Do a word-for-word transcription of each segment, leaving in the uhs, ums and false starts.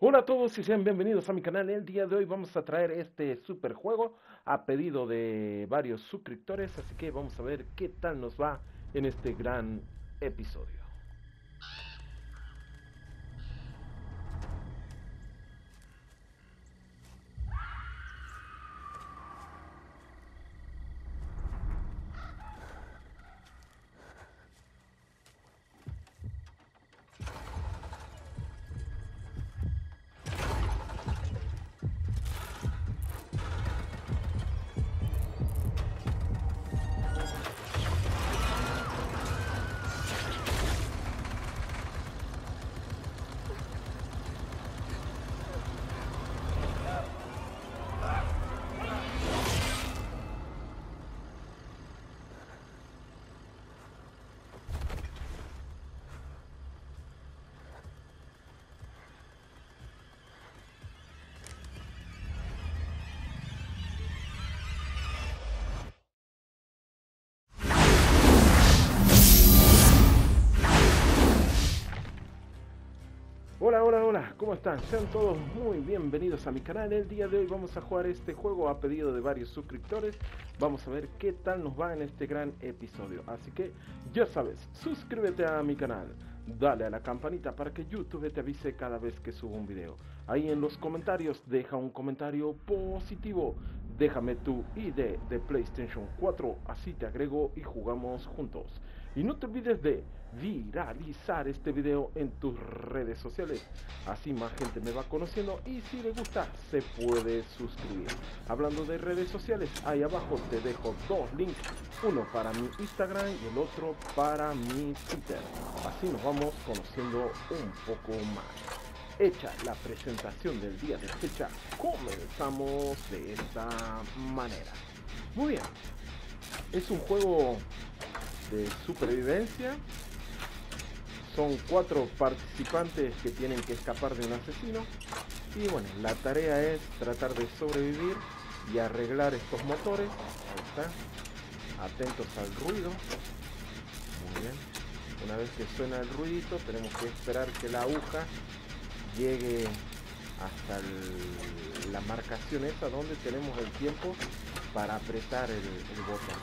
Hola a todos y sean bienvenidos a mi canal. El día de hoy vamos a traer este super juego a pedido de varios suscriptores, así que vamos a ver qué tal nos va en este gran episodio. Hola, hola, hola, ¿cómo están? Sean todos muy bienvenidos a mi canal. El día de hoy vamos a jugar este juego a pedido de varios suscriptores. Vamos a ver qué tal nos va en este gran episodio. Así que, ya sabes, suscríbete a mi canal, dale a la campanita para que YouTube te avise cada vez que subo un video. Ahí en los comentarios deja un comentario positivo. Déjame tu I D de PlayStation cuatro, así te agrego y jugamos juntos. Y no te olvides de viralizar este video en tus redes sociales, así más gente me va conociendo y si le gusta se puede suscribir. Hablando de redes sociales, ahí abajo te dejo dos links, uno para mi Instagram y el otro para mi Twitter. Así nos vamos conociendo un poco más. Hecha la presentación del día de fecha, comenzamos de esta manera. Muy bien, es un juego de supervivencia. Son cuatro participantes que tienen que escapar de un asesino. Y bueno, la tarea es tratar de sobrevivir y arreglar estos motores. Ahí está. Atentos al ruido. Muy bien. Una vez que suena el ruidito, tenemos que esperar que la aguja llegue hasta el, la marcación esa donde tenemos el tiempo para apretar el, el botón.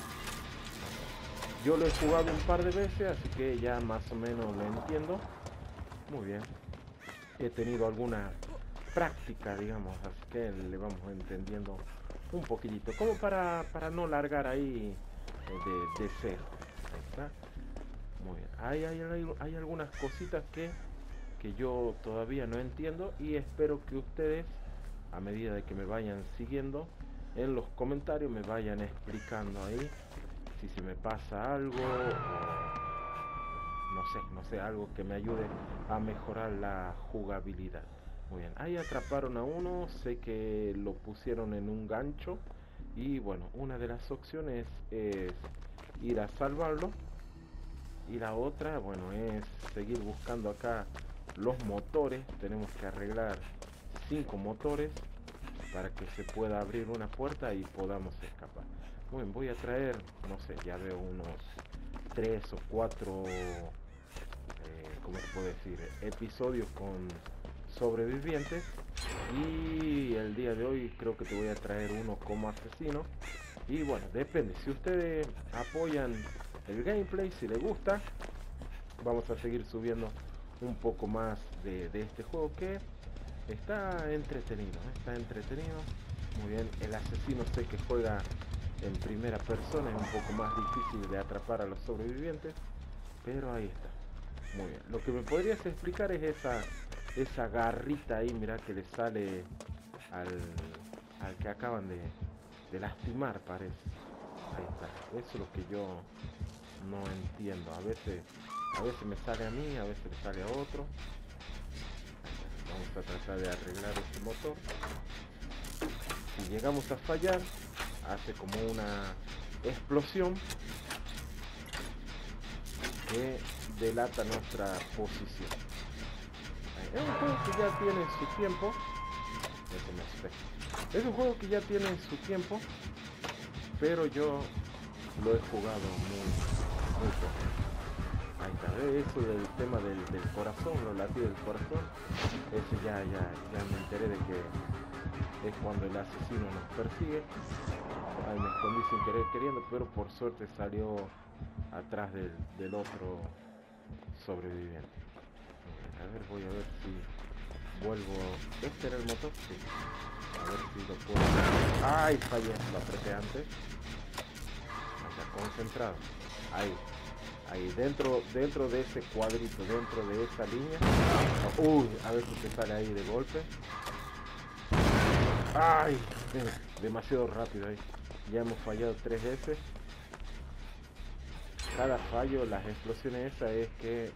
Yo lo he jugado un par de veces, así que ya más o menos lo entiendo. Muy bien. He tenido alguna práctica, digamos, así que le vamos entendiendo un poquitito. Como para, para no largar ahí de, de cero. Ahí está. Muy bien. Hay, hay, hay, hay algunas cositas que... que yo todavía no entiendo y espero que ustedes, a medida de que me vayan siguiendo en los comentarios, me vayan explicando ahí si se me pasa algo o no sé, no sé, algo que me ayude a mejorar la jugabilidad. Muy bien, ahí atraparon a uno, sé que lo pusieron en un gancho y bueno, una de las opciones es ir a salvarlo y la otra, bueno, es seguir buscando acá los motores. Tenemos que arreglar cinco motores para que se pueda abrir una puerta y podamos escapar. Muy bien, voy a traer, no sé, ya veo unos tres o cuatro eh, ¿cómo se puede decir? Episodios con sobrevivientes y el día de hoy creo que te voy a traer uno como asesino. Y bueno, depende, si ustedes apoyan el gameplay, si les gusta, vamos a seguir subiendo un poco más de, de este juego que está entretenido, está entretenido. Muy bien, el asesino sé que juega en primera persona, es un poco más difícil de atrapar a los sobrevivientes, pero ahí está. Muy bien, lo que me podrías explicar es esa esa garrita ahí, mira, que le sale al, al que acaban de, de lastimar, parece. Ahí está, eso es lo que yo no entiendo, a veces a veces me sale a mí, a veces me sale a otro. Vamos a tratar de arreglar este motor. Si llegamos a fallar, hace como una explosión que delata nuestra posición. Es un juego que ya tiene su tiempo. Es un juego que ya tiene su tiempo, pero yo lo he jugado muy, muy poco. Ahí está, eso del tema del, del corazón, los latidos del corazón, eso ya, ya, ya me enteré de que es cuando el asesino nos persigue. Ahí me escondí sin querer queriendo, pero por suerte salió atrás del, del otro sobreviviente. A ver, voy a ver si vuelvo. ¿Este era el motor? Sí. A ver si lo puedo... ¡Ay, fallé! Lo apreté antes. Está concentrado. Ahí. Ahí, dentro, dentro de ese cuadrito, dentro de esa línea. Uy, a ver si se sale ahí de golpe. ¡Ay! Demasiado rápido ahí. Ya hemos fallado tres veces. Cada fallo, las explosiones esas es que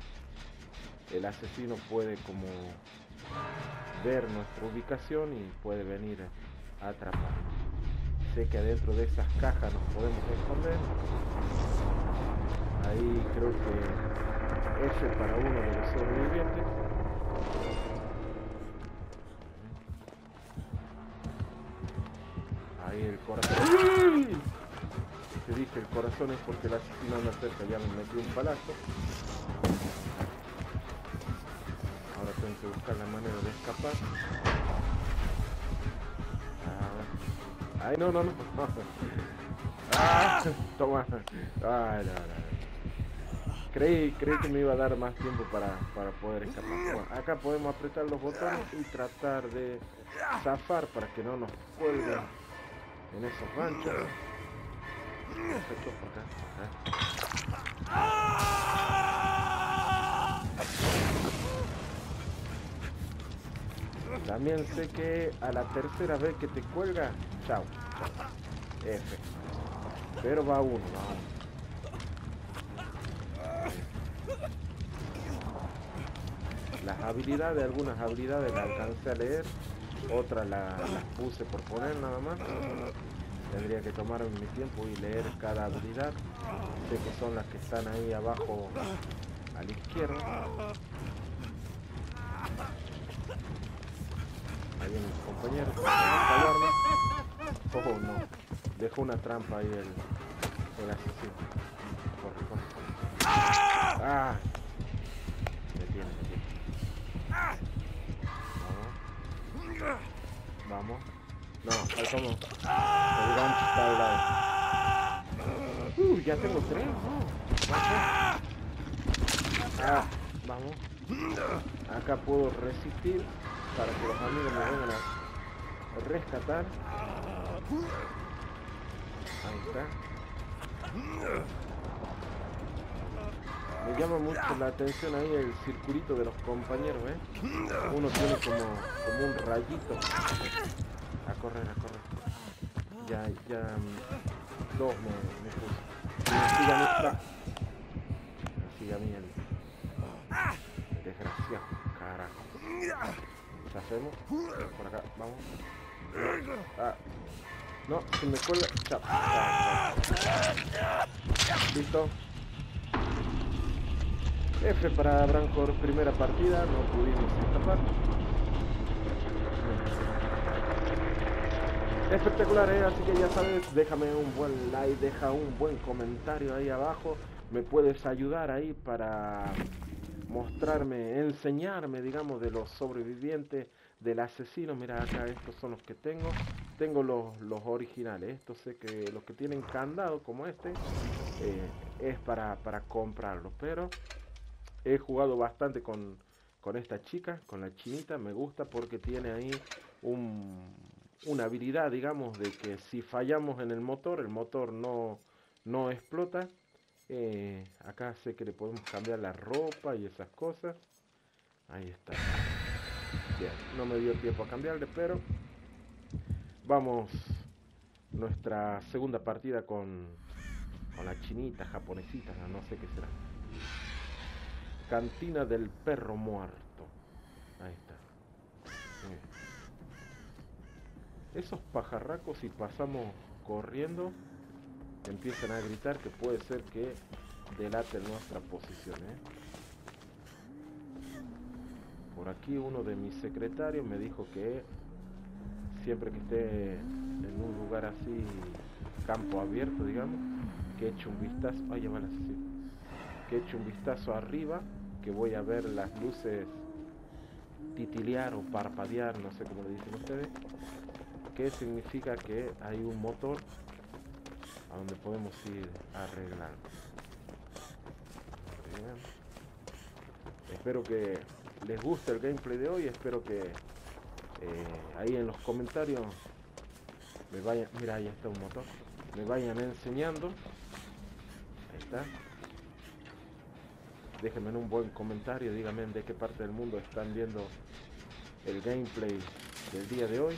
el asesino puede como ver nuestra ubicación y puede venir a atrapar. Sé que adentro de esas cajas nos podemos esconder. Ahí creo que ese es para uno de los sobrevivientes. Ahí el corazón. Se dice el corazón es porque el asesino anda cerca, ya me metió un palazo. Ahora tengo que buscar la manera de escapar. Ah, ay, no, no, no. Ah, toma. Ay, no, no. Creí, creí que me iba a dar más tiempo para, para poder escapar. Bueno, acá podemos apretar los botones y tratar de zafar para que no nos cuelguen en esos ganchos. Perfecto, por acá, por acá. También sé que a la tercera vez que te cuelga, chao, chao. F. Pero va uno, va uno. Las habilidades, algunas habilidades las alcancé a leer, otras las, las puse por poner nada más. Tendría que tomarme mi tiempo y leer cada habilidad. Sé que son las que están ahí abajo a la izquierda. Ahí viene mi compañero. Oh no, dejó una trampa ahí el, el asesino. Corre, corre. Ah, me tiene, me tiene. Vamos. Vamos. No, ahí como. El gancho está al lado. Uh, ya tengo tres, no. Ah, vamos. Acá puedo resistir para que los amigos me vengan a rescatar. Ahí está. Me llama mucho la atención ahí el circulito de los compañeros, ¿eh? Uno tiene como, como un rayito. A correr, a correr. Ya, ya... Dos me, me puse. Me sigue a mí. Está. Me sigue a mí el... Desgraciado. Carajo. Hacemos. Por acá, vamos. Ah. No, si me cuelga. Chao. Ah, listo. F para Branjorg, primera partida, no pudimos escapar. Espectacular, ¿eh? Así que ya sabes, déjame un buen like, deja un buen comentario ahí abajo. Me puedes ayudar ahí para mostrarme, enseñarme, digamos, de los sobrevivientes, del asesino. Mira acá, estos son los que tengo. Tengo los, los originales. Estos sé que los que tienen candado como este eh, es para, para comprarlos. Pero he jugado bastante con, con esta chica, con la chinita. Me gusta porque tiene ahí un, una habilidad, digamos, de que si fallamos en el motor, el motor no, no explota. Eh, acá sé que le podemos cambiar la ropa y esas cosas. Ahí está. Bien, no me dio tiempo a cambiarle, pero vamos nuestra segunda partida con, con la chinita, japonesita, no sé qué será. Cantina del perro muerto. Ahí está. Bien. Esos pajarracos, si pasamos corriendo, empiezan a gritar, que puede ser que delate nuestra posición, ¿eh? Por aquí uno de mis secretarios me dijo que siempre que esté en un lugar así, campo abierto, digamos, que eche un vistazo, ay, ya va el asesino, que eche un vistazo arriba, que voy a ver las luces titilear o parpadear, no sé cómo lo dicen ustedes, que significa que hay un motor a donde podemos ir arreglando. Bien. Espero que les guste el gameplay de hoy, espero que eh, ahí en los comentarios me vayan, mira, ahí está un motor, me vayan enseñando. Ahí está. Déjenme en un buen comentario, díganme de qué parte del mundo están viendo el gameplay del día de hoy.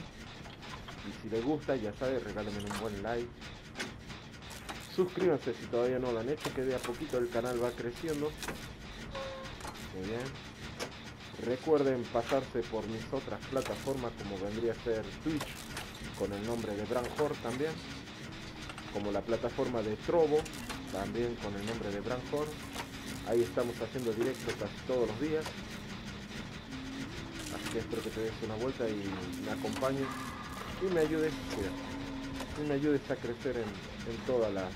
Y si les gusta, ya saben, regálenme un buen like. Suscríbanse si todavía no lo han hecho, que de a poquito el canal va creciendo. Muy bien. Recuerden pasarse por mis otras plataformas, como vendría a ser Twitch, con el nombre de Branjorg también. Como la plataforma de Trovo, también con el nombre de Branjorg. Ahí estamos haciendo directos casi todos los días. Así que espero que te des una vuelta y me acompañes y me ayudes, y me ayudes a crecer en, en todas las,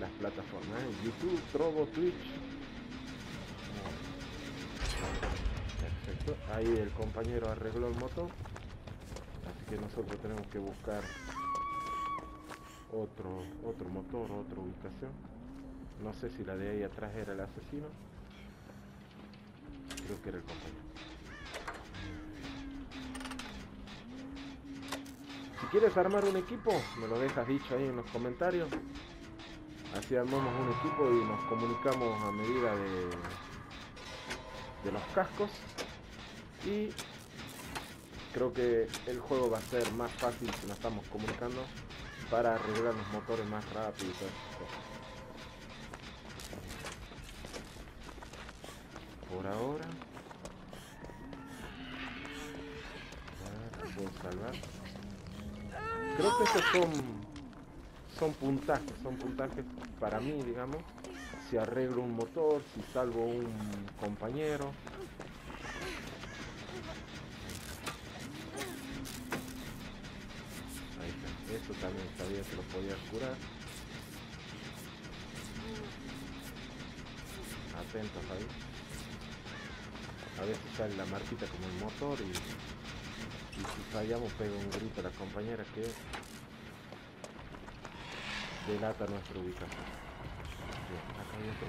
las plataformas, ¿eh? YouTube, Trovo, Twitch. Perfecto. Ahí el compañero arregló el motor. Así que nosotros tenemos que buscar otro, otro motor, otra ubicación. No sé si la de ahí atrás era el asesino. Creo que era el compañero. Si quieres armar un equipo, me lo dejas dicho ahí en los comentarios. Así armamos un equipo y nos comunicamos a medida de, de los cascos. Y creo que el juego va a ser más fácil si nos estamos comunicando para arreglar los motores más rápido y todo eso. Por ahora ah, puedo salvar. Creo que estos son son puntajes, son puntajes para mí, digamos. Si arreglo un motor, si salvo un compañero. Ahí está. Eso también sabía que lo podía curar. Atentos ahí. A veces sale la marquita como el motor y, y si fallamos pega un grito a la compañera que delata nuestra ubicación. Bien, acá hay otro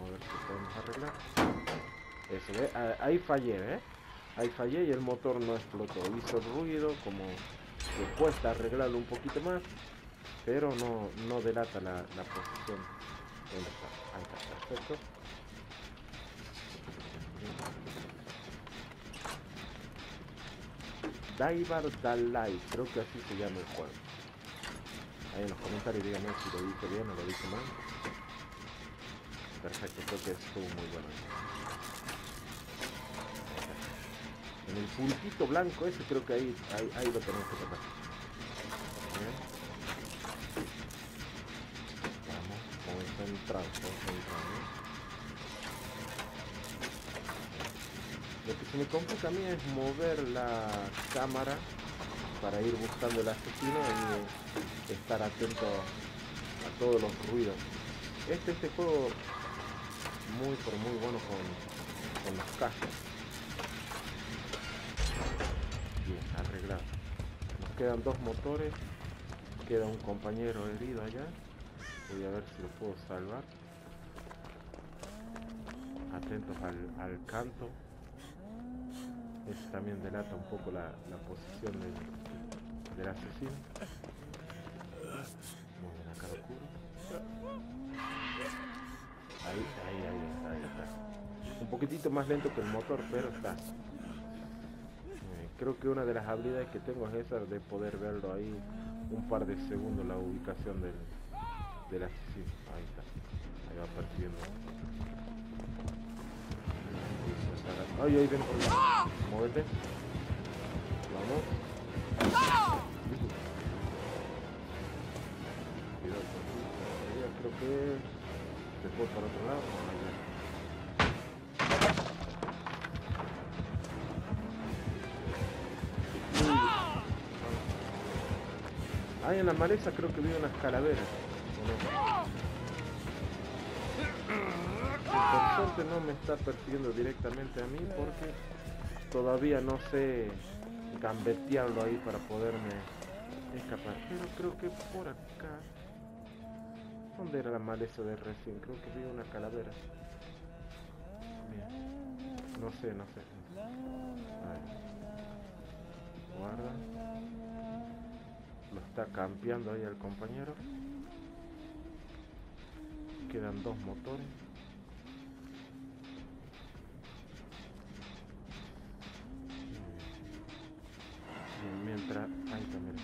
motor. Vamos a ver si podemos arreglar. Eso, ¿eh? Ahí fallé, ¿eh? Ahí fallé y el motor no explotó. Hizo ruido, como que cuesta arreglarlo un poquito más, pero no, no delata la, la posición donde está. Ahí está, perfecto. Dead by Daylight, creo que así se llama el juego. Ahí en los comentarios díganme si lo dije bien o lo dije mal. Perfecto, creo que estuvo muy bueno. En el puntito blanco ese creo que ahí, ahí, ahí lo tenemos que tocar. Vamos, concentrados, concentrados. Lo que se me complica a mí es mover la cámara para ir buscando el asesino y estar atento a todos los ruidos. Este, este juego muy pero muy bueno con, con los cascos. Bien, arreglado. Nos quedan dos motores. Queda un compañero herido allá. Voy a ver si lo puedo salvar. Atentos al, al canto. Eso también delata un poco la, la posición del, del asesino. Muy bien, acá lo cubro. Ahí, ahí, ahí está, ahí está. Un poquitito más lento que el motor, pero está. Eh, creo que una de las habilidades que tengo es esa de poder verlo ahí un par de segundos la ubicación del, del asesino. Ahí está. Ahí va partiendo. Ay, ahí ven. Móvete. Vamos. Cuidado con... Creo que se fue para otro lado. Ah, en la maleza creo que vi unas calaveras. ¿O no? Por suerte no me está persiguiendo directamente a mí porque todavía no sé gambetearlo ahí para poderme escapar. Pero creo que por acá... ¿Dónde era la maleza de recién? Creo que vi una calavera. Mira. No sé, no sé. A ver. Guarda. Lo está campeando ahí al compañero. Quedan dos motores. Bien, mientras... Ahí también.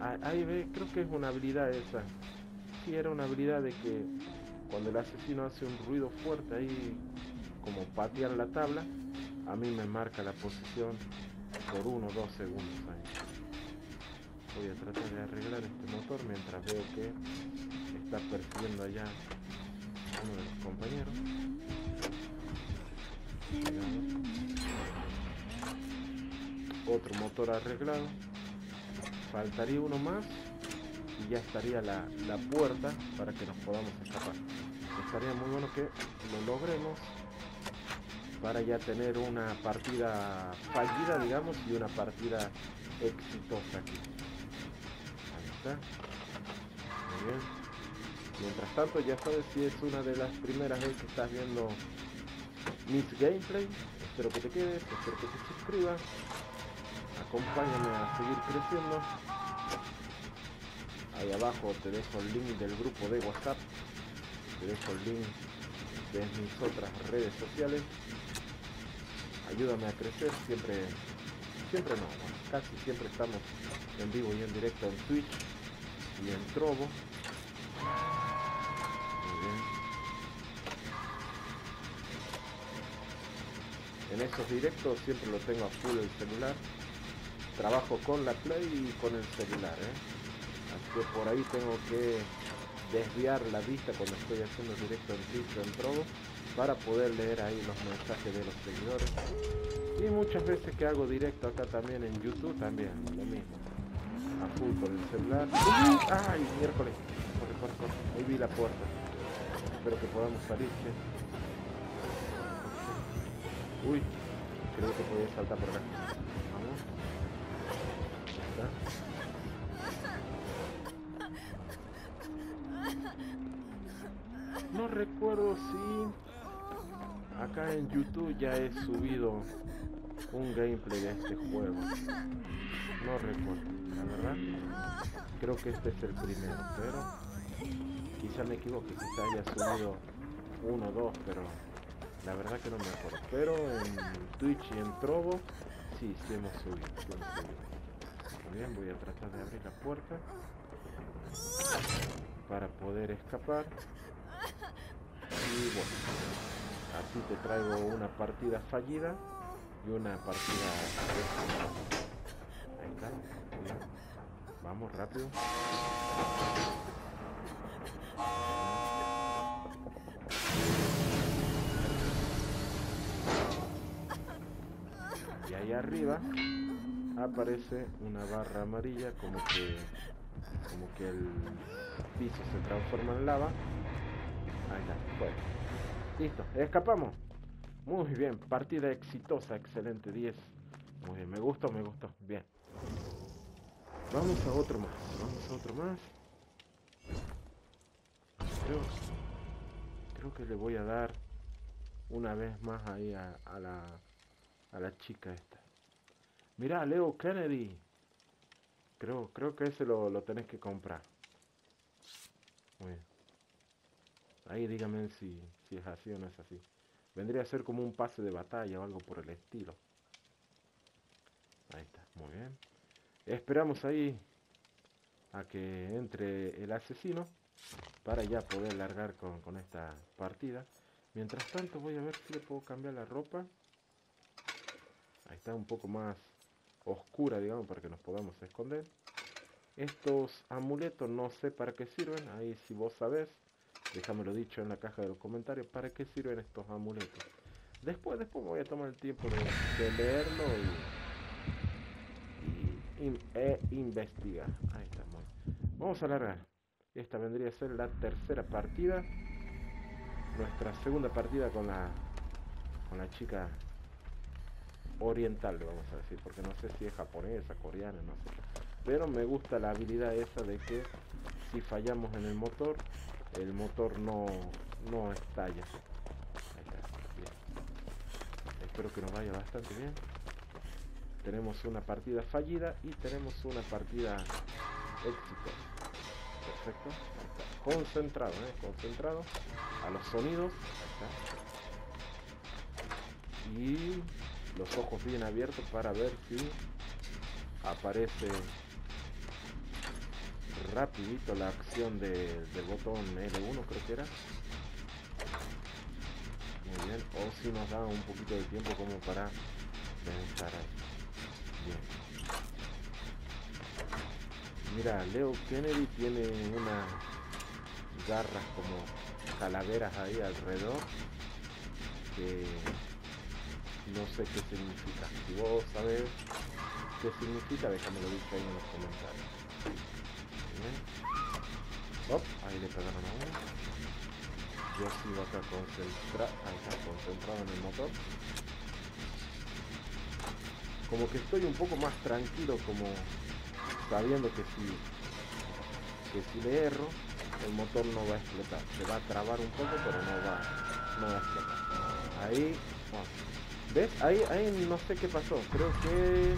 Ahí, ahí ve, creo que es una habilidad esa. Sí, era una habilidad de que cuando el asesino hace un ruido fuerte ahí, como patear la tabla, a mí me marca la posición por uno o dos segundos ahí. Voy a tratar de arreglar este motor mientras veo que está persiguiendo allá a uno de los compañeros. Cuidado. Otro motor arreglado. Faltaría uno más y ya estaría la, la puerta para que nos podamos escapar. Estaría muy bueno que lo logremos para ya tener una partida fallida, digamos, y una partida exitosa aquí. Ahí está. Muy bien. Mientras tanto, ya sabes, si es una de las primeras veces que estás viendo mis gameplays, espero que te quedes, espero que te suscribas, acompáñame a seguir creciendo. Ahí abajo te dejo el link del grupo de WhatsApp, te dejo el link de mis otras redes sociales. Ayúdame a crecer, siempre, siempre no, casi siempre estamos en vivo y en directo en Twitch y en Trovo. Muy bien. En esos directos siempre lo tengo a full el celular, trabajo con la Play y con el celular, ¿eh? Así que por ahí tengo que desviar la vista cuando estoy haciendo directo en Twitch en Trovo para poder leer ahí los mensajes de los seguidores. Y muchas veces que hago directo acá también en YouTube, también lo mismo. A full con el celular. ¡Ay! ¡Ay! Miércoles. Corre, corre, corre. Ahí vi la puerta. Espero que podamos salir, ¿sí? Uy. Creo que podía saltar por acá. Vamos. Ahí está. No recuerdo si acá en YouTube ya he subido un gameplay de este juego. No recuerdo, la verdad. Creo que este es el primero, pero quizá me equivoque, quizá haya subido uno o dos, pero la verdad que no me acuerdo. Pero en Twitch y en Trovo sí, sí hemos subido. Sí hemos subido. Muy bien, voy a tratar de abrir la puerta para poder escapar. Y bueno, así te traigo una partida fallida y una partida... Ahí está, bien. Vamos, rápido. Y ahí arriba aparece una barra amarilla, como que, como que el piso se transforma en lava. Ahí está, bueno. Listo, escapamos. Muy bien, partida exitosa, excelente, diez. Muy bien, me gustó, me gustó, bien. Vamos a otro más, vamos a otro más. Creo, creo que le voy a dar una vez más ahí a, a, la, a la chica esta. Mirá, Leo Kennedy. Creo, creo que ese lo, lo tenés que comprar. Muy bien. Ahí díganme si, si es así o no es así. Vendría a ser como un pase de batalla o algo por el estilo. Ahí está, muy bien. Esperamos ahí a que entre el asesino para ya poder largar con, con esta partida. Mientras tanto voy a ver si le puedo cambiar la ropa. Ahí está, un poco más oscura, digamos, para que nos podamos esconder. Estos amuletos no sé para qué sirven. Ahí si vos sabés, déjamelo dicho en la caja de los comentarios para qué sirven estos amuletos. Después, después me voy a tomar el tiempo de, de leerlo y, y in, e investigar. Ahí está, muy bien. Vamos a alargar. Esta vendría a ser la tercera partida. nuestra segunda partida con la con la chica oriental, vamos a decir, porque no sé si es japonesa, coreana, no sé. Pero me gusta la habilidad esa de que si fallamos en el motor, el motor no, no estalla. Ahí está, bien. Espero que nos vaya bastante bien. Tenemos una partida fallida y tenemos una partida exitosa. Perfecto. Ahí está. Concentrado, ¿eh? Concentrado. A los sonidos. Ahí está. Y los ojos bien abiertos para ver si aparece rapidito la acción de, del botón ele uno, creo que era. Muy bien. O si nos da un poquito de tiempo como para pensar ahí. Bien. Mira, Leo Kennedy tiene unas garras como calaveras ahí alrededor que no sé qué significa. Si vos sabés qué significa, déjamelo dicho ahí en los comentarios. Bien. Op, ahí le pegaron a uno. Yo sigo acá concentra acá concentrado en el motor. Como que estoy un poco más tranquilo, como sabiendo que si, que si le erro, el motor no va a explotar. Se va a trabar un poco, pero no va, no va a explotar. Ahí, oh. ¿Ves? Ahí, ahí no sé qué pasó. Creo que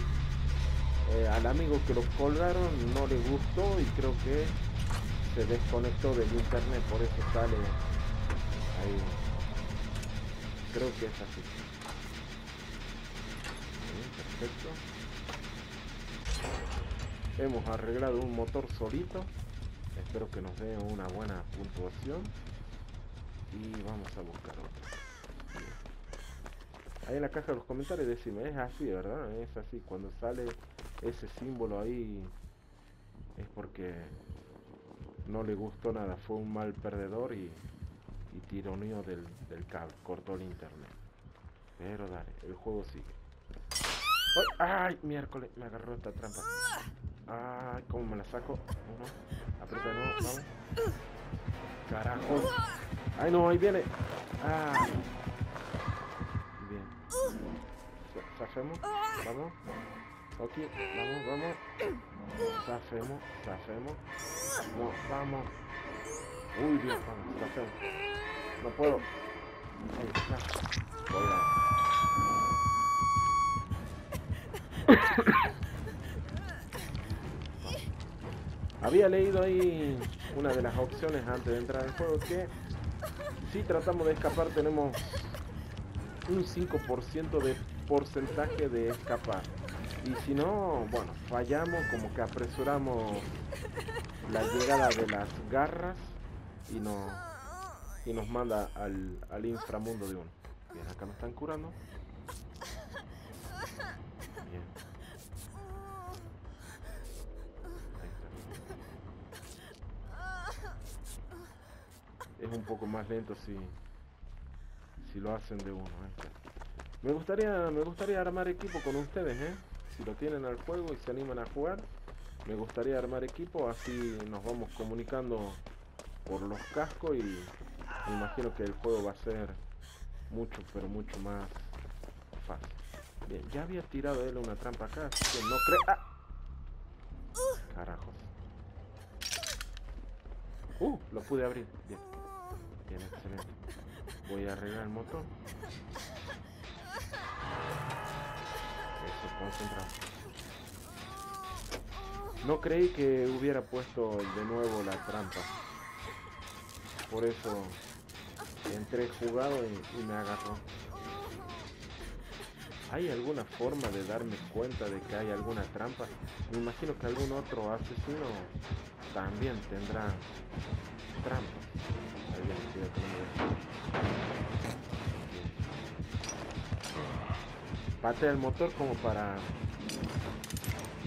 eh, al amigo que lo colgaron no le gustó y creo que se desconectó del internet, por eso sale ahí. Creo que es así. Perfecto. Hemos arreglado un motor solito. Espero que nos dé una buena puntuación. Y vamos a buscar otro. Ahí en la caja de los comentarios decime, es así, ¿verdad? Es así, cuando sale ese símbolo ahí es porque no le gustó nada. Fue un mal perdedor y, y tironeó del, del cable. Cortó el internet. Pero dale, el juego sigue. ¡Ay! Miércoles, me agarró esta trampa. ¡Ay! ¿Cómo me la saco? Uno, aprieta de nuevo, vamos. ¡Carajo! ¡Ay no! ¡Ahí viene! ¡Ah! Bien. Zafemos, vamos. Ok, vamos, vamos. Zafemos, zafemos. No, vamos. ¡Uy, Dios! Vamos, zafemos. No puedo. Ahí está. Hola. Había leído ahí una de las opciones antes de entrar al juego que si tratamos de escapar tenemos un cinco por ciento de porcentaje de escapar y si no, bueno, fallamos, como que apresuramos la llegada de las garras y nos, y nos manda al, al inframundo de uno. Bien, acá me están curando. Bien. Es un poco más lento si si lo hacen de uno. ¿eh? Me gustaría me gustaría armar equipo con ustedes, ¿eh? Si lo tienen al juego y se animan a jugar, me gustaría armar equipo, así nos vamos comunicando por los cascos y me imagino que el juego va a ser mucho pero mucho más fácil. Bien, ya había tirado él una trampa acá, así que no creo. ¡Ah! Carajos. Uh, lo pude abrir. Bien. Bien, excelente. Voy a arreglar el motor. Eso, concentrado. No creí que hubiera puesto de nuevo la trampa. Por eso entré jugado y, y me agarró. ¿Hay alguna forma de darme cuenta de que hay alguna trampa? Me imagino que algún otro asesino también tendrá trampa. Ahí bien, estoy bien. Patea el motor como para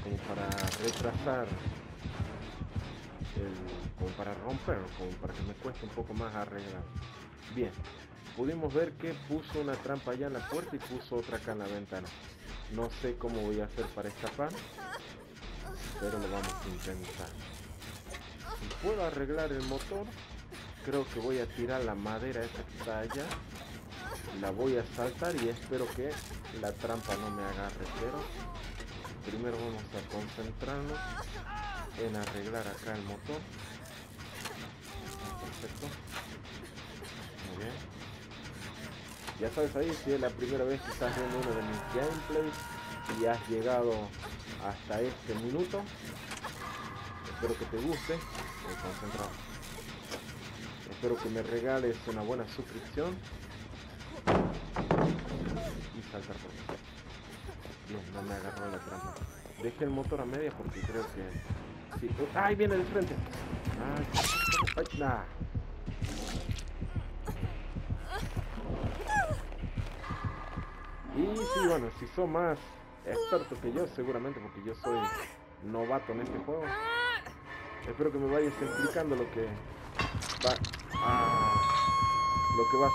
como para retrasar el, como para romperlo, como para que me cueste un poco más arreglar. Bien. Pudimos ver que puso una trampa allá en la puerta y puso otra acá en la ventana. No sé cómo voy a hacer para escapar, pero lo vamos a intentar. Si puedo arreglar el motor, creo que voy a tirar la madera esta que está allá. La voy a saltar y espero que la trampa no me agarre, pero primero vamos a concentrarnos en arreglar acá el motor. Perfecto. Muy bien. Ya sabes ahí, si es la primera vez que estás viendo uno de mis gameplays y has llegado hasta este minuto, espero que te guste. Muy concentrado. Espero que me regales una buena suscripción. Y saltar por aquí. Bien, no me agarró la trampa. Dejé el motor a media porque creo que... Sí. ¡Ay, viene de frente! ¡Ay! ¡Ay! ¡Nah! Y sí, bueno, si sos más experto que yo, seguramente, porque yo soy novato en este juego. Espero que me vayas explicando lo que va... Ah, lo que va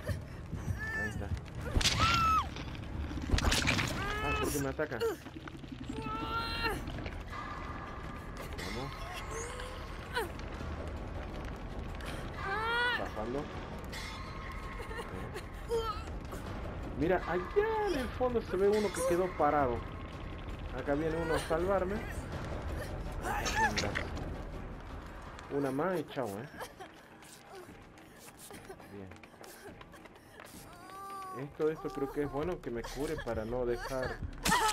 sucediendo. Ahí está. Ah, ¿por qué me ataca? Vamos. Bajando. Okay. Mira, allá en el fondo se ve uno que quedó parado. Acá viene uno a salvarme. Una más y chao, eh. Bien. Esto, esto creo que es bueno que me cure para no dejar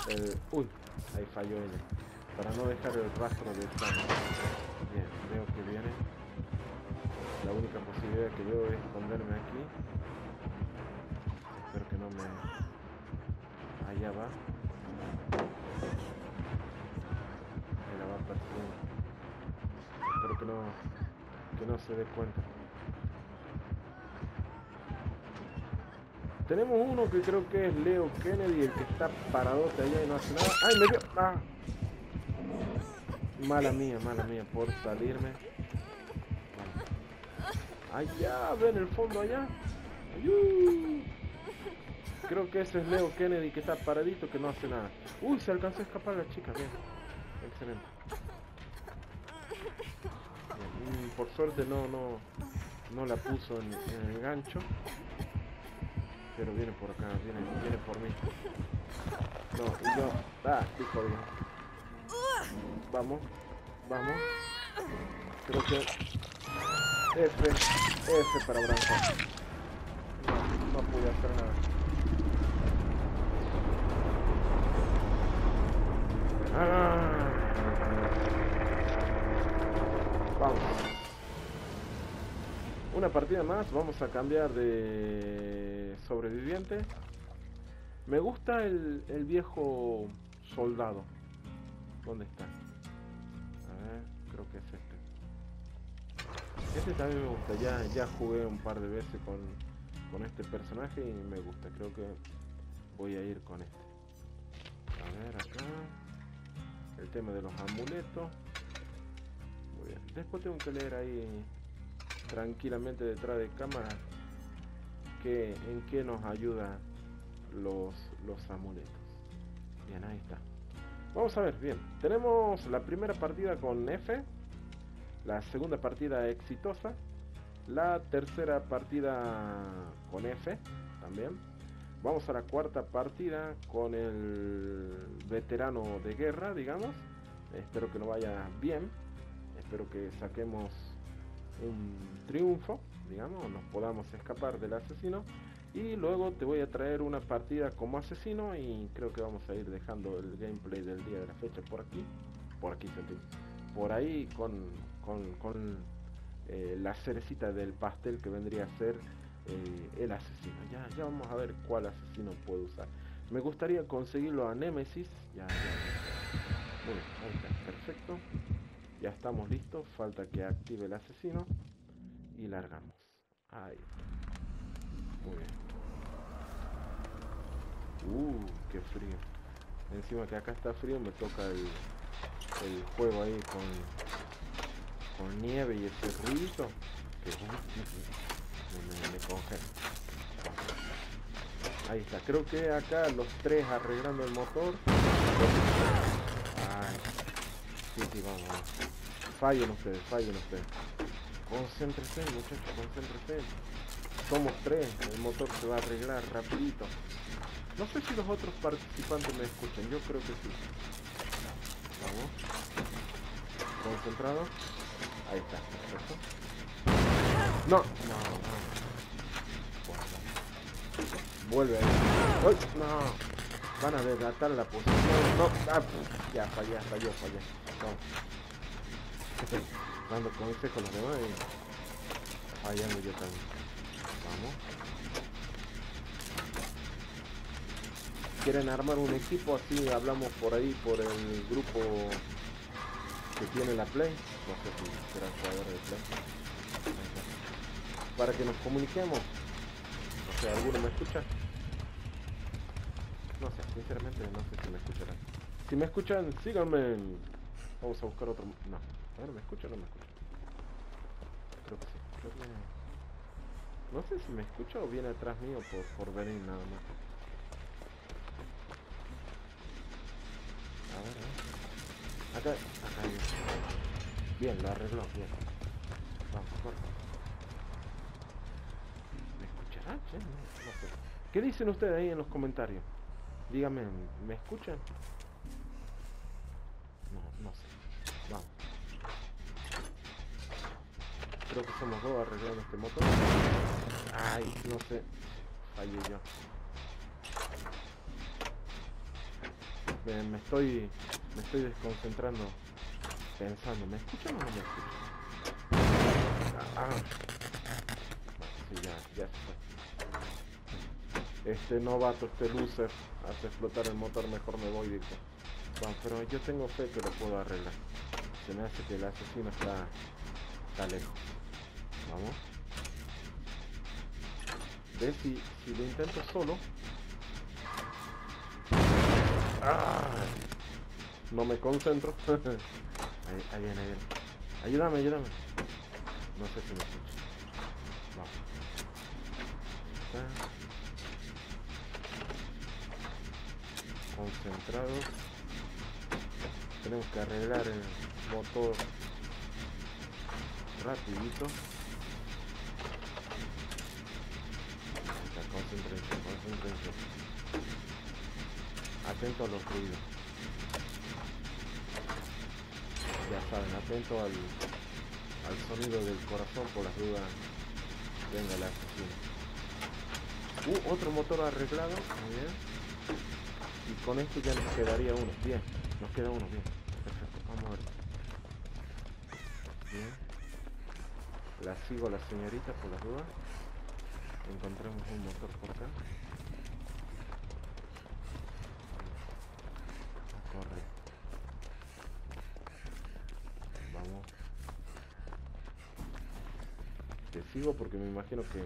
el... Uy, ahí falló él. Para no dejar el rastro de sangre. Bien, veo que viene. La única posibilidad que yo es esconderme aquí. Espero que no me... Allá va. Ahí la va partiendo. Espero que no, que no se dé cuenta. Tenemos uno que creo que es Leo Kennedy, el que está paradote allá y no hace nada. ¡Ay, me dio! ¡Ah! Mala mía, mala mía, por salirme. Allá, ven el fondo allá. ¡Ayú! Creo que ese es Leo Kennedy que está paradito, que no hace nada. ¡Uy! Se alcanzó a escapar la chica, bien. Excelente. Por suerte no, no, no la puso en, en el gancho. Pero viene por acá, viene, viene por mí. No, yo... Ah, estoy jodido. Vamos, vamos. Creo que... F, F para Branjorg. No, no pude hacer nada. Ah. Vamos. Una partida más, vamos a cambiar de sobreviviente. Me gusta el, el viejo soldado. ¿Dónde está? A ver, creo que es este. Este también me gusta, ya, ya jugué un par de veces con, con este personaje y me gusta. Creo que voy a ir con este. A ver acá. El tema de los amuletos. Después tengo que leer ahí tranquilamente detrás de cámara que, en qué nos ayudan los, los amuletos. Bien, ahí está. Vamos a ver, bien. Tenemos la primera partida con F, la segunda partida exitosa, la tercera partida con F también. Vamos a la cuarta partida con el veterano de guerra, digamos. Espero que nos vaya bien. Espero que saquemos un triunfo, digamos, nos podamos escapar del asesino. Y luego te voy a traer una partida como asesino y creo que vamos a ir dejando el gameplay del día de la fecha por aquí. Por aquí, sentí. Por ahí con, con, con eh, la cerecita del pastel que vendría a ser eh, el asesino. Ya, ya vamos a ver cuál asesino puedo usar. Me gustaría conseguirlo a Nemesis. Ya, ya, ya. Bueno, ahí está, perfecto. Ya estamos listos, falta que active el asesino y largamos. Ahí está. Muy bien. Uh, qué frío. Encima que acá está frío me toca el, el juego ahí con, con nieve y ese ruidito. Que me, me, me coge. Ahí está. Creo que acá los tres arreglando el motor. Ay. Sí, sí, vamos, vamos. Fallen ustedes, fallen ustedes. Concéntrese, muchachos, concéntrese. Somos tres, el motor se va a arreglar rapidito. No sé si los otros participantes me escuchan, yo creo que sí. Vamos. Concentrado. Ahí está, perfecto. No, no, no. Vuelve ahí. ¡Ay! No. Van a desgatar la posición. No, ah, pues, ya, fallé, fallé, fallé. Vamos. Dando consejos con los demás y fallando yo también. Vamos. Quieren armar un equipo, así hablamos por ahí por el grupo que tiene la Play, no sé si será jugador de Play, para que nos comuniquemos. O sea, ¿alguno me escucha? No sé, sinceramente no sé si me escucharán. Si me escuchan, síganme. Vamos a buscar otro. No, a ver, ¿me escucha o no me escucha? Creo que sí, creo que... No sé si me escucha o viene atrás mío por, por venir nada más. Acá, acá bien. Bien, lo arregló, bien. Vamos, corta. ¿Me escucharán? ¿Eh? No, no sé. ¿Qué dicen ustedes ahí en los comentarios? Díganme, ¿me escuchan? No, no sé. Vamos. Creo que somos dos arreglando este motor. Ay, no sé. Fallé yo. Me, me estoy... Me estoy desconcentrando, pensando, ¿me escuchan o no me escuchan? Ah, ah. Sí, ya, ya se fue. Este novato, este loser, hace explotar el motor, mejor me voy, dijo. Bueno, pero yo tengo fe que lo puedo arreglar. Se me hace que el asesino está, está lejos. Vamos. Ve si, si lo intento solo. ¡Ah! No me concentro. ahí, ahí viene, ahí viene. Ayúdame, ayúdame. No sé si me escucho. Vamos. Está. Concentrado. Tenemos que arreglar el motor rapidito. Concéntrense, concéntrense. Atento a los ruidos. Ya saben, atento al, al sonido del corazón por las dudas. Venga la asesina. Uh, otro motor arreglado. Muy bien. Y con este ya nos quedaría uno. Bien, nos queda uno, bien. Perfecto, vamos a ver. Bien. La sigo a la señorita por las dudas. Encontramos un motor por acá. Correcto. Vamos. Te sigo porque me imagino que...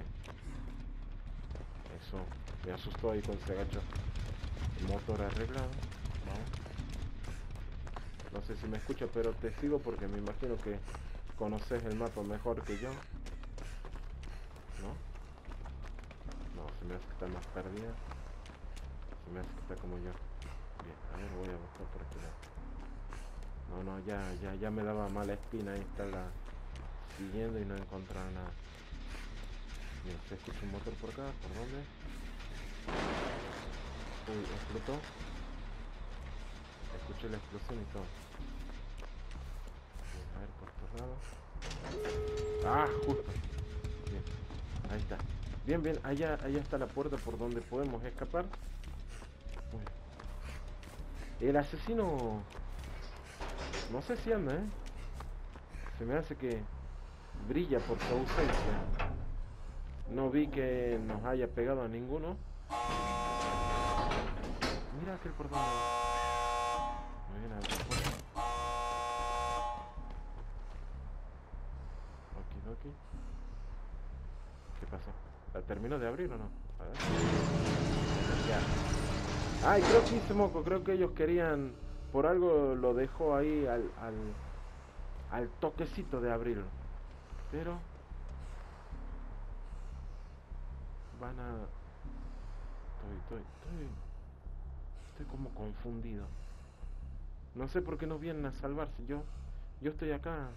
Eso, me asustó ahí con ese gacho. El motor arreglado. Vamos. No sé si me escucha, pero te sigo porque me imagino que conoces el mapa mejor que yo. ¿No? No, se me hace que está más perdida. Se me hace que está como yo. Bien, a ver, voy a buscar por este lado. No, no, ya, ya, ya me daba mala espina ahí estarla siguiendo y no encontraba nada. Bien, se escucha un motor por acá, ¿por dónde? Uy, explotó. Escuché la explosión y todo. Bien, a ver por estos lados. Ah, justo. Bien, ahí está. Bien, bien, allá, allá está la puerta por donde podemos escapar. Muy bien. El asesino... No sé si anda, ¿eh? Se me hace que brilla por su ausencia. No vi que nos haya pegado a ninguno. Mira aquel por donde... Me viene a ver. Okidoki. ¿Qué pasó? ¿La terminó de abrir o no? A ver. Ya. Ay, creo que hice moco. Creo que ellos querían... Por algo lo dejó ahí al, al, al toquecito de abrirlo. Pero van a... Estoy, estoy, estoy, estoy como confundido. No sé por qué no vienen a salvarse. Yo, yo estoy acá,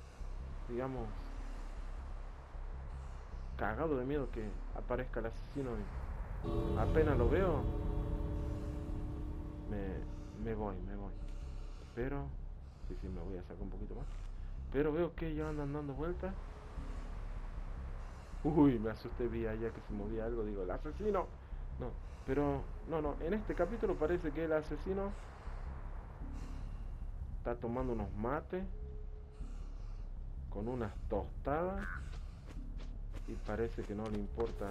digamos, cagado de miedo que aparezca el asesino y apenas lo veo me, me voy, me voy. Pero sí, sí, me voy a sacar un poquito más. Pero veo que ya andan dando vueltas. Uy, me asusté, vi allá que se movía algo, digo, el asesino. No, pero, no, no, en este capítulo parece que el asesino está tomando unos mates con unas tostadas y parece que no le importa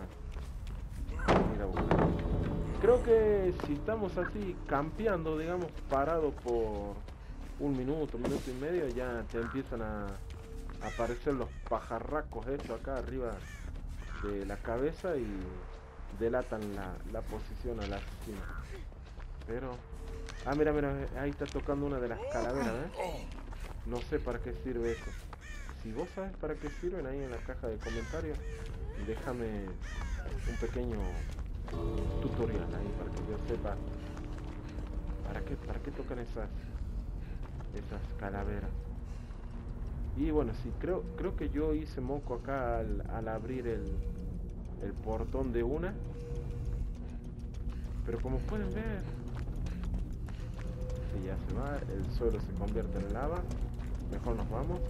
ir a buscar. Creo que si estamos así campeando, digamos, parados por un minuto, minuto y medio, ya te empiezan a aparecer los pajarracos hechos acá arriba de la cabeza y delatan la, la posición al asesino. Pero... ah, mira, mira, ahí está tocando una de las calaveras, ¿eh? No sé para qué sirve eso. Si vos sabes para qué sirven, ahí en la caja de comentarios déjame un pequeño tutorial ahí para que yo sepa para qué, para qué tocan esas esas calaveras. Y bueno, sí, creo creo que yo hice moco acá al, al abrir el, el portón de una. Pero como pueden ver, sí, ya se va, el suelo se convierte en lava. Mejor nos vamos.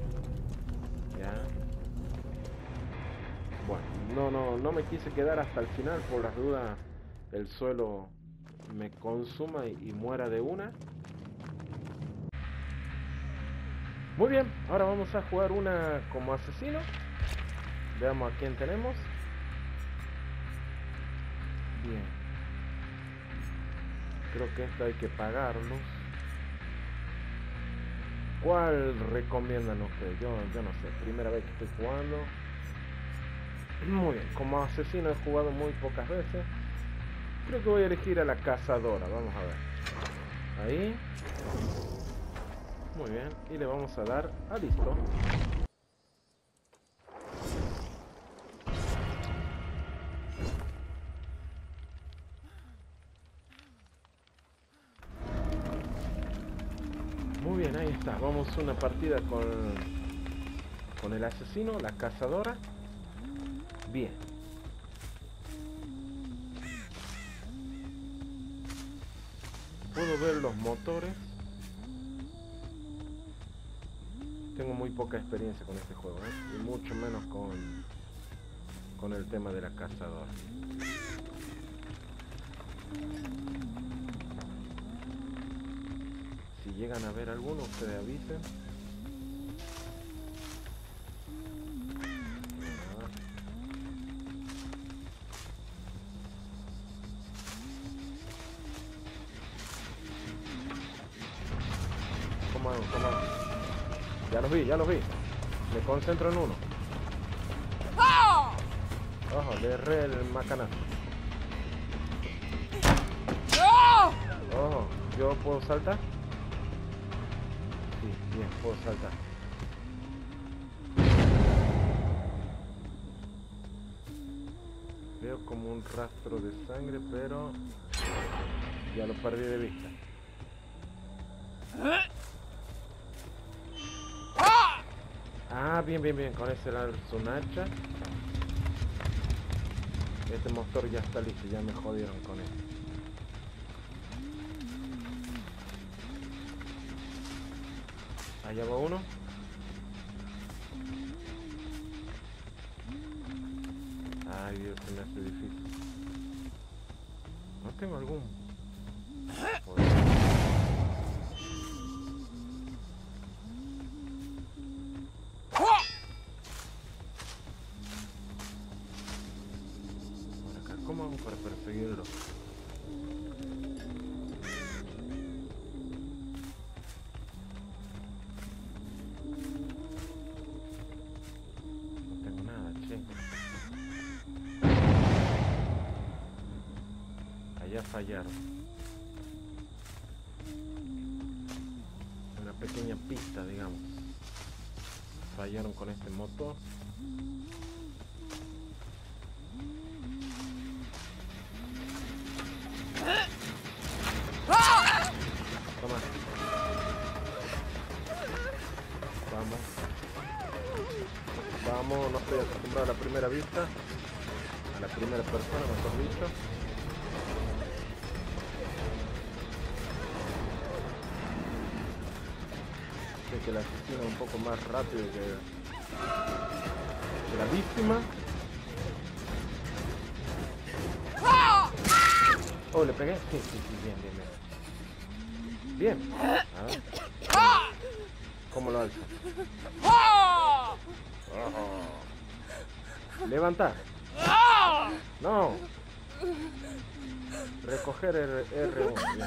Ya. Bueno, no, no, no me quise quedar hasta el final, por las dudas el suelo me consuma y, y muera de una. Muy bien, ahora vamos a jugar una como asesino. Veamos a quién tenemos. Bien. Creo que esto hay que pagarnos. ¿Cuál recomiendan ustedes? Yo, yo no sé, primera vez que estoy jugando. Muy bien, como asesino he jugado muy pocas veces. Creo que voy a elegir a la cazadora, vamos a ver. Ahí. Muy bien, y le vamos a dar a listo. Muy bien, ahí está. Vamos a una partida con, con el asesino, la cazadora. Bien. Puedo ver los motores. Tengo muy poca experiencia con este juego, ¿eh? Y mucho menos con con el tema de la cazadora. Si llegan a ver alguno, ustedes avisen. Toma, toma. Ya los vi, ya los vi. Me concentro en uno. Ojo, le erré el macanazo. Ojo, ¿yo puedo saltar? Sí, bien, puedo saltar. Veo como un rastro de sangre, pero ya lo perdí de vista. Ah, bien, bien, bien, con ese lanzo un hacha. Este motor ya está listo, ya me jodieron con él. Allá va uno. Ay, Dios, se me hace difícil. No tengo algún... joder. Para perseguirlo. No tengo nada, che. Allá fallaron. Una pequeña pista, digamos. Fallaron con este motor. Vamos, no estoy acostumbrado a la primera vista. a la primera persona, mejor dicho. Sé que la asesina un poco más rápido que, que la víctima. Oh, le pegué. Sí, sí, sí, bien, bien, bien. Bien. Ah. ¿Cómo lo alza? Oh. Levantar. No. Recoger el R uno. Bien.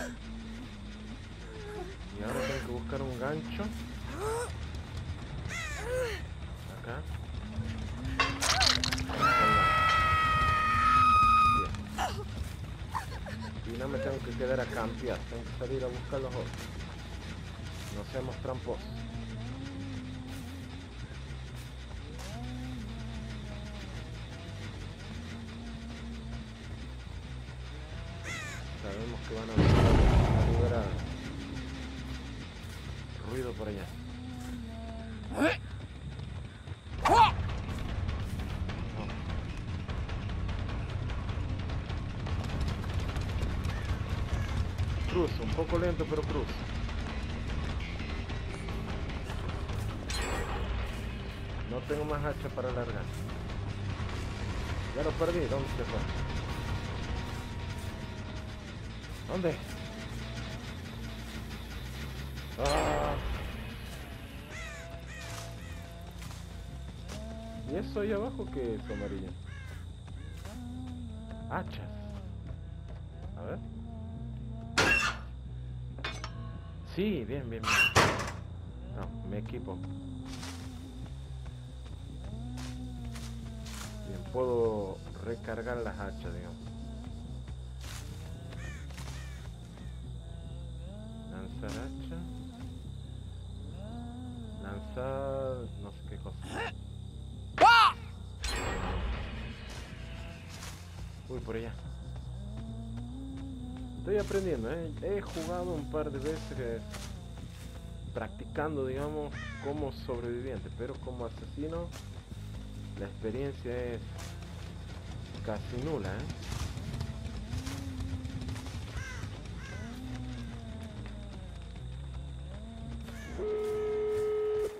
Y ahora tengo que buscar un gancho. Acá. Y no me tengo que quedar a campear, tengo que salir a buscar los otros. No seamos tramposos. Sabemos que van a liberar ruido por allá. Cruzo, un poco lento, pero cruzo. No tengo más hacha para alargar. Ya lo perdí, ¿dónde se fue? ¿Dónde? Ah. ¿Y eso ahí abajo qué es, amarillo? Hachas. A ver. Sí, bien, bien, bien. No, me equipo. Bien, puedo recargar las hachas, digamos. Lanzar hacha. Lanzar... no sé qué cosa. Uy, por allá. Estoy aprendiendo, ¿eh? He jugado un par de veces eh, practicando, digamos, como sobreviviente, pero como asesino la experiencia es casi nula, ¿eh?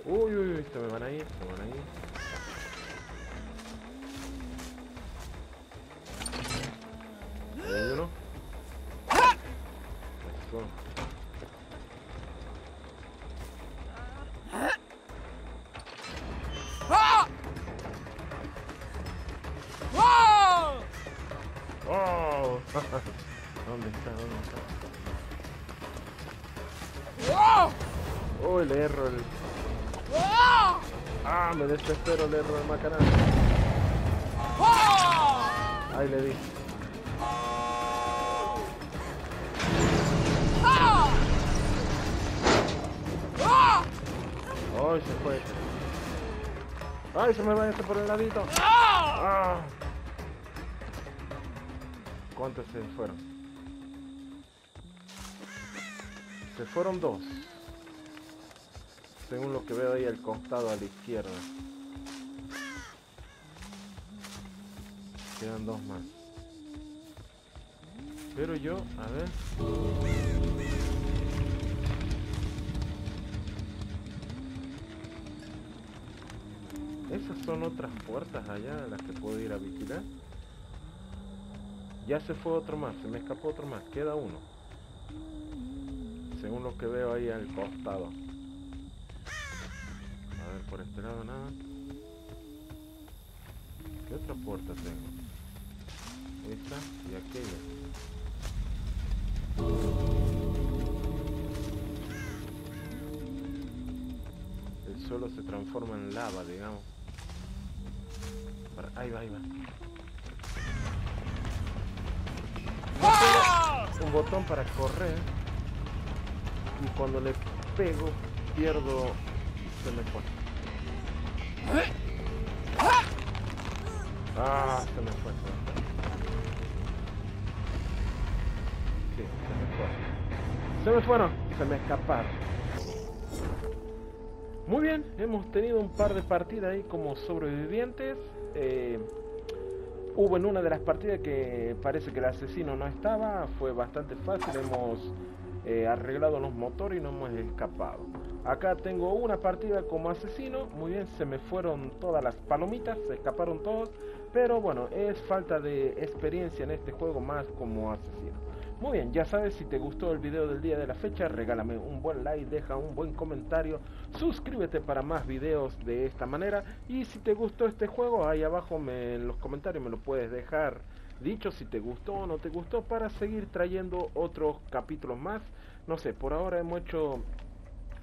Uy, uy, uy, se me van a ir, se me van a ir. Espero le erro el macanal. Ahí le di. Ay, se fue. Ay, se me va este por el ladito. Ah. ¿Cuántos se fueron? Se fueron dos. Según lo que veo ahí al costado a la izquierda. Quedan dos más. Pero yo, a ver. Esas son otras puertas allá a las que puedo ir a vigilar. Ya se fue otro más, se me escapó otro más. Queda uno. Según lo que veo ahí al costado. A ver, por este lado nada. ¿Qué otra puerta tengo? Esta y aquella. El suelo se transforma en lava, digamos. Para... ahí va, ahí va. ¡Ah! Un botón para correr. Y cuando le pego, pierdo... se me fue. Ah, se me fue. Sí, se me fue. Se me fueron, se me escaparon. Muy bien, hemos tenido un par de partidas ahí como sobrevivientes. Eh, Hubo en una de las partidas que parece que el asesino no estaba, fue bastante fácil, hemos eh, arreglado los motores y no hemos escapado. Acá tengo una partida como asesino, muy bien, se me fueron todas las palomitas, se escaparon todos, pero bueno, es falta de experiencia en este juego más como asesino. Muy bien, ya sabes, si te gustó el video del día de la fecha, regálame un buen like, deja un buen comentario, suscríbete para más videos de esta manera. Y si te gustó este juego, ahí abajo me, en los comentarios me lo puedes dejar dicho si te gustó o no te gustó, para seguir trayendo otros capítulos más. No sé, por ahora hemos hecho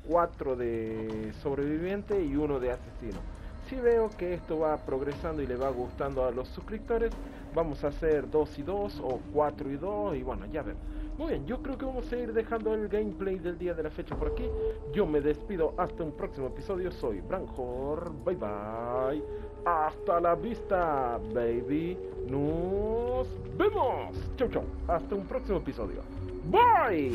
cuatro de sobreviviente y uno de asesino. Si veo que esto va progresando y le va gustando a los suscriptores, vamos a hacer dos y dos o cuatro y dos y bueno, ya vemos. Muy bien, yo creo que vamos a ir dejando el gameplay del día de la fecha por aquí. Yo me despido hasta un próximo episodio. Soy Branjorg, bye bye. Hasta la vista, baby. Nos vemos. Chau, chau. Hasta un próximo episodio. Bye.